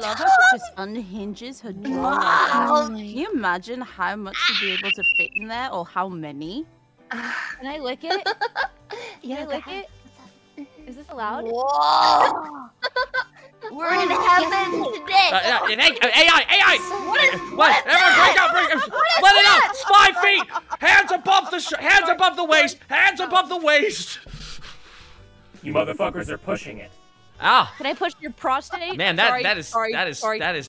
love her just unhinges her jaw. Can you imagine how much she'd be able to fit in there, or how many? Can I lick it? Yeah, can I lick it? Is this allowed? Whoa! We're in heaven today! AI! What? Let it out! 5 feet! Hands above the waist! Hands above the waist! You motherfuckers are pushing it. Ah! Can I push your prostate? Man, that is